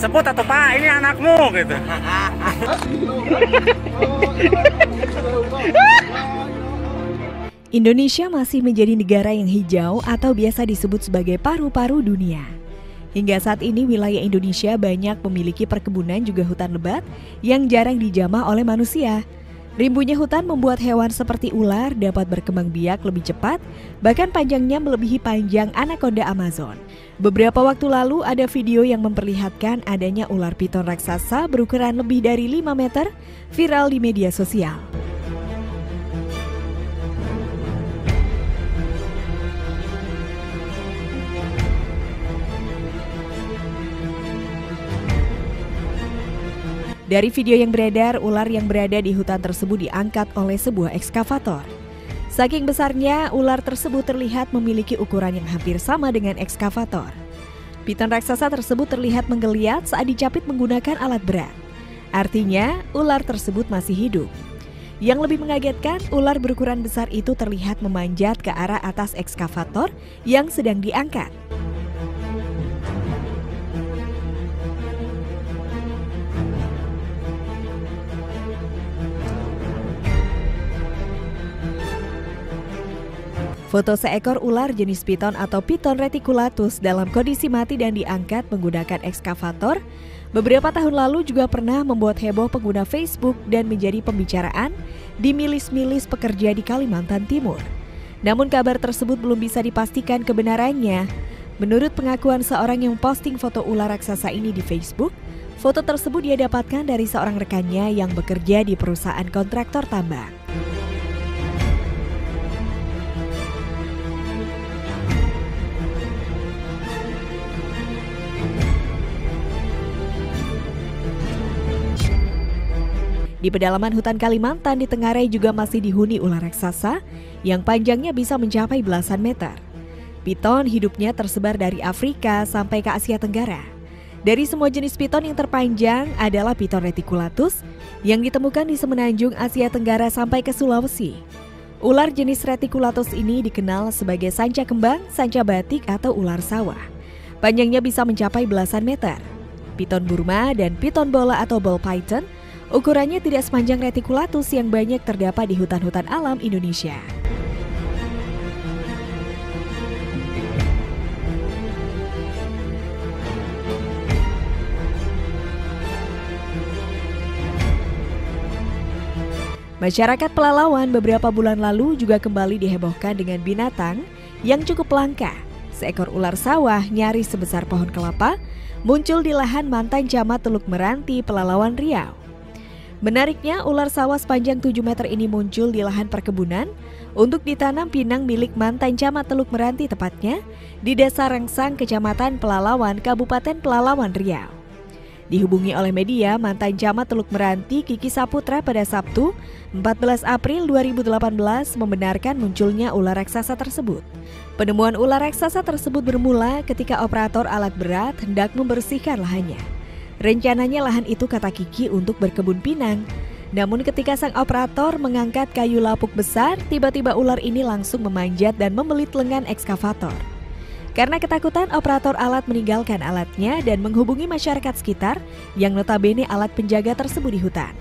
sebut atau Pak ini anakmu gitu. Indonesia masih menjadi negara yang hijau atau biasa disebut sebagai paru-paru dunia. Hingga saat ini wilayah Indonesia banyak memiliki perkebunan juga hutan lebat yang jarang dijamah oleh manusia. Rimbunya hutan membuat hewan seperti ular dapat berkembang biak lebih cepat, bahkan panjangnya melebihi panjang anaconda Amazon. Beberapa waktu lalu ada video yang memperlihatkan adanya ular piton raksasa berukuran lebih dari 5 meter viral di media sosial. Dari video yang beredar, ular yang berada di hutan tersebut diangkat oleh sebuah ekskavator. Saking besarnya, ular tersebut terlihat memiliki ukuran yang hampir sama dengan ekskavator. Piton raksasa tersebut terlihat menggeliat saat dicapit menggunakan alat berat. Artinya, ular tersebut masih hidup. Yang lebih mengagetkan, ular berukuran besar itu terlihat memanjat ke arah atas ekskavator yang sedang diangkat. Foto seekor ular jenis piton atau piton reticulatus dalam kondisi mati dan diangkat menggunakan ekskavator beberapa tahun lalu juga pernah membuat heboh pengguna Facebook dan menjadi pembicaraan di milis-milis pekerja di Kalimantan Timur. Namun kabar tersebut belum bisa dipastikan kebenarannya. Menurut pengakuan seorang yang posting foto ular raksasa ini di Facebook, foto tersebut dia dapatkan dari seorang rekannya yang bekerja di perusahaan kontraktor tambang. Di pedalaman hutan Kalimantan di Tengarai juga masih dihuni ular raksasa yang panjangnya bisa mencapai belasan meter. Piton hidupnya tersebar dari Afrika sampai ke Asia Tenggara. Dari semua jenis piton yang terpanjang adalah piton reticulatus yang ditemukan di semenanjung Asia Tenggara sampai ke Sulawesi. Ular jenis reticulatus ini dikenal sebagai sanca kembang, sanca batik atau ular sawah. Panjangnya bisa mencapai belasan meter. Piton Burma dan piton bola atau ball python ukurannya tidak sepanjang reticulatus yang banyak terdapat di hutan-hutan alam Indonesia. Masyarakat Pelalawan beberapa bulan lalu juga kembali dihebohkan dengan binatang yang cukup langka. Seekor ular sawah nyaris sebesar pohon kelapa muncul di lahan mantan Camat Teluk Meranti, Pelalawan, Riau. Menariknya, ular sawah sepanjang 7 meter ini muncul di lahan perkebunan untuk ditanam pinang milik mantan Camat Teluk Meranti, tepatnya di Desa Rengsang, Kecamatan Pelalawan, Kabupaten Pelalawan, Riau. Dihubungi oleh media, mantan Camat Teluk Meranti Kiki Saputra pada Sabtu 14 April 2018 membenarkan munculnya ular raksasa tersebut. Penemuan ular raksasa tersebut bermula ketika operator alat berat hendak membersihkan lahannya. Rencananya lahan itu kata Kiki untuk berkebun pinang. Namun ketika sang operator mengangkat kayu lapuk besar, tiba-tiba ular ini langsung memanjat dan membelit lengan ekskavator. Karena ketakutan, operator alat meninggalkan alatnya dan menghubungi masyarakat sekitar yang notabene alat penjaga tersebut di hutan.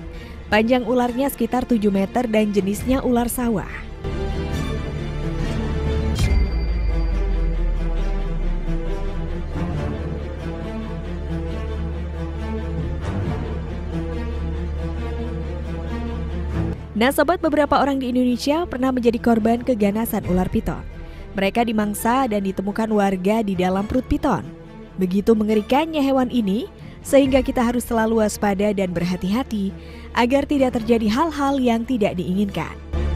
Panjang ularnya sekitar 7 meter dan jenisnya ular sawah. Nah sobat, beberapa orang di Indonesia pernah menjadi korban keganasan ular piton. Mereka dimangsa dan ditemukan warga di dalam perut piton. Begitu mengerikannya hewan ini, sehingga kita harus selalu waspada dan berhati-hati agar tidak terjadi hal-hal yang tidak diinginkan.